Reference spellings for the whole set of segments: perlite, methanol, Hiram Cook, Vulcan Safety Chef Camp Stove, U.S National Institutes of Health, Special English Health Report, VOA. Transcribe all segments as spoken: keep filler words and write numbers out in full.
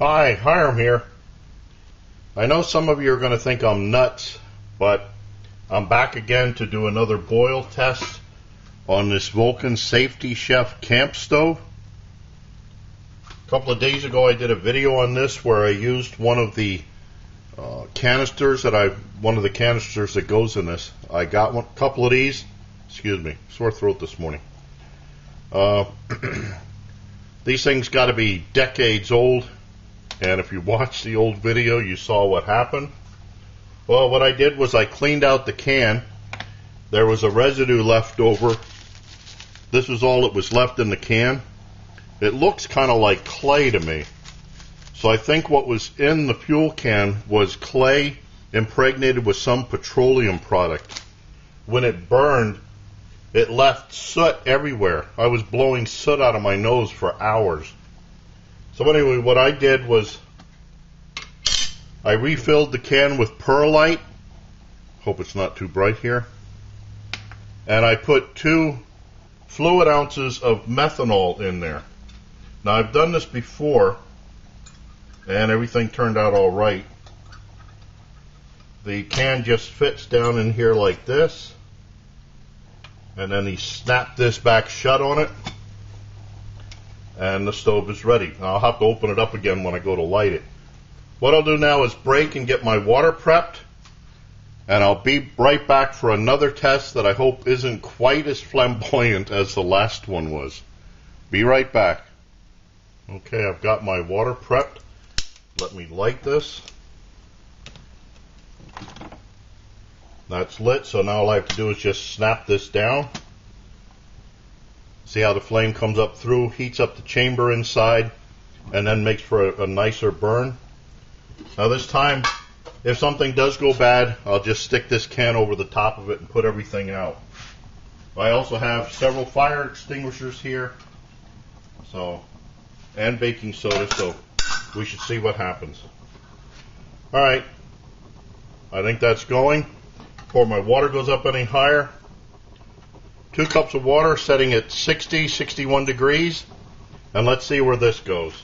Hi, Hiram here. I know some of you are going to think I'm nuts, but I'm back again to do another boil test on this Vulcan Safety Chef Camp Stove. A couple of days ago I did a video on this where I used one of the uh, canisters that I, one of the canisters that goes in this. I got one, a couple of these. Excuse me, sore throat this morning. Uh, these things got to be decades old, and if you watched the old video you saw what happened. Well, what I did was I cleaned out the can. There was a residue left over. This was all that was left in the can. It looks kind of like clay to me. So I think what was in the fuel can was clay impregnated with some petroleum product. When it burned, it left soot everywhere. I was blowing soot out of my nose for hours. So anyway, what I did was I refilled the can with perlite. Hope it's not too bright here. And I put two fluid ounces of methanol in there. Now, I've done this before, and everything turned out all right. The can just fits down in here like this. And then he snapped this back shut on it. And the stove is ready. Now, I'll have to open it up again when I go to light it. What I'll do now is break and get my water prepped. And I'll be right back for another test that I hope isn't quite as flamboyant as the last one was. Be right back. Okay, I've got my water prepped. Let me light this. That's lit, so now all I have to do is just snap this down. See how the flame comes up through, heats up the chamber inside, and then makes for a, a nicer burn. Now this time, if something does go bad, I'll just stick this can over the top of it and put everything out. I also have several fire extinguishers here, so, and baking soda, so we should see what happens. All right, I think that's going. Before my water goes up any higher, two cups of water, setting at sixty, sixty-one degrees, and let's see where this goes.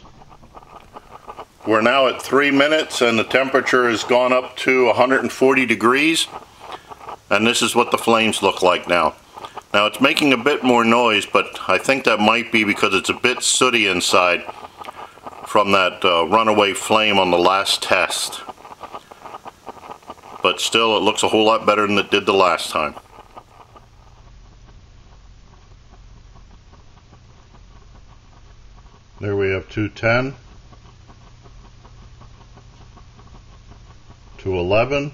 We're now at three minutes and the temperature has gone up to one hundred forty degrees, and this is what the flames look like now. Now it's making a bit more noise, but I think that might be because it's a bit sooty inside from that uh, runaway flame on the last test. But still, it looks a whole lot better than it did the last time. There we have two ten, two eleven,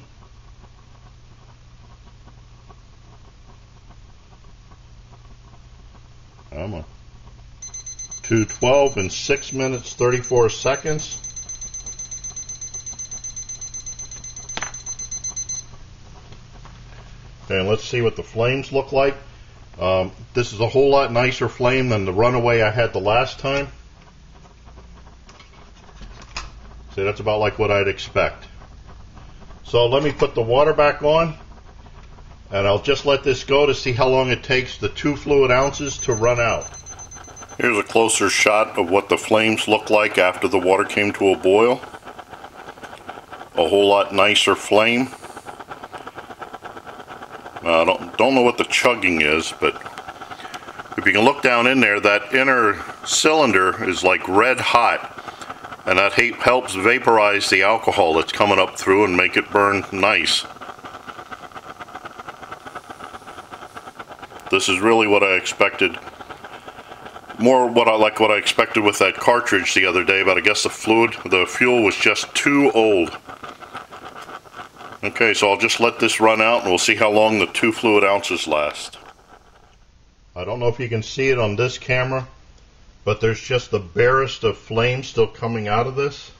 come on, two twelve in six minutes, thirty-four seconds. And let's see what the flames look like. Um, this is a whole lot nicer flame than the runaway I had the last time. See, that's about like what I'd expect. So let me put the water back on, and I'll just let this go to see how long it takes the two fluid ounces to run out. Here's a closer shot of what the flames look like after the water came to a boil. A whole lot nicer flame. I uh, don't, don't know what the chugging is, but if you can look down in there, that inner cylinder is like red hot, and that helps vaporize the alcohol that's coming up through and make it burn nice. This is really what I expected, more what I like what I expected with that cartridge the other day, but I guess the fluid, the fuel was just too old. Okay, so I'll just let this run out and we'll see how long the two fluid ounces last. I don't know if you can see it on this camera, but there's just the barest of flame still coming out of this.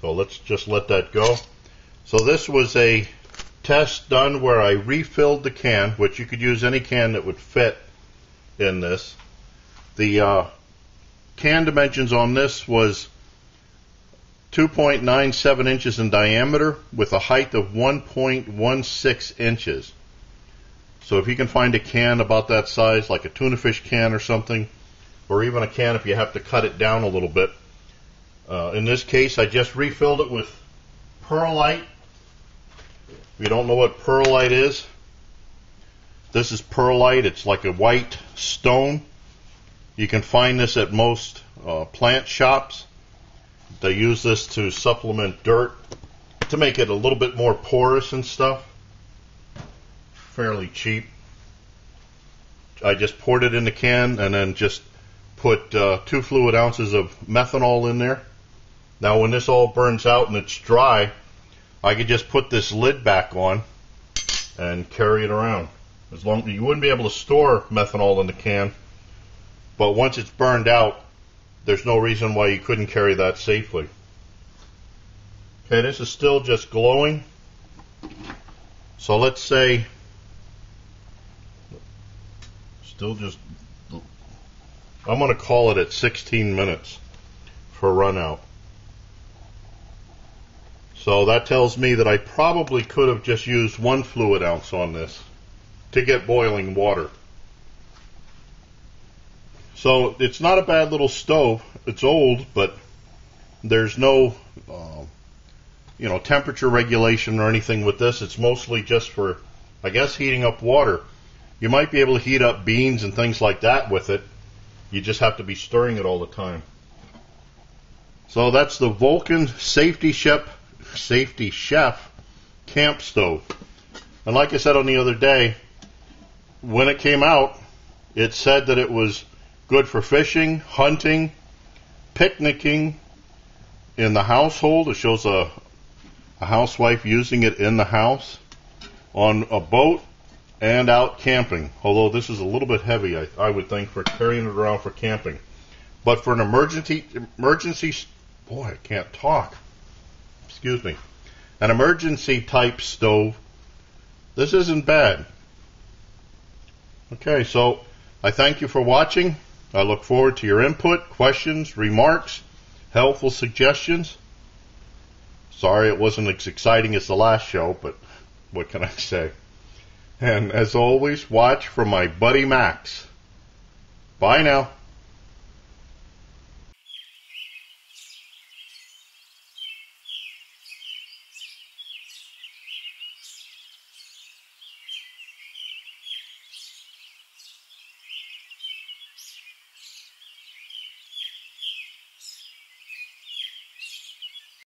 So let's just let that go. So this was a test done where I refilled the can, which you could use any can that would fit in this. The uh, can dimensions on this was two point nine seven inches in diameter with a height of one point one six inches. So if you can find a can about that size, like a tuna fish can or something, or even a can if you have to cut it down a little bit, Uh, in this case, I just refilled it with perlite. If you don't know what perlite is, this is perlite. It's like a white stone. You can find this at most uh, plant shops. They use this to supplement dirt to make it a little bit more porous and stuff. Fairly cheap. I just poured it in the can and then just put uh, two fluid ounces of methanol in there. Now when this all burns out and it's dry, I could just put this lid back on and carry it around. As long, you wouldn't be able to store methanol in the can, but once it's burned out, there's no reason why you couldn't carry that safely. Okay, this is still just glowing. So let's say, still just, I'm going to call it at sixteen minutes for run out. So that tells me that I probably could have just used one fluid ounce on this to get boiling water. So it's not a bad little stove. It's old, but there's no uh, you know, temperature regulation or anything with this. It's mostly just for, I guess, heating up water. You might be able to heat up beans and things like that with it. You just have to be stirring it all the time. So that's the Vulcan Safety Chef Safety Chef Camp Stove. And like I said on the other day, when it came out, it said that it was good for fishing, hunting, picnicking in the household. It shows a, a housewife using it in the house, on a boat, and out camping. Although this is a little bit heavy, I, I would think, for carrying it around for camping. But for an emergency, emergency, boy, I can't talk. Excuse me. An emergency type stove, this isn't bad. Okay, so I thank you for watching. I look forward to your input, questions, remarks, helpful suggestions. Sorry it wasn't as exciting as the last show, but what can I say? And as always, watch from my buddy Max. Bye now.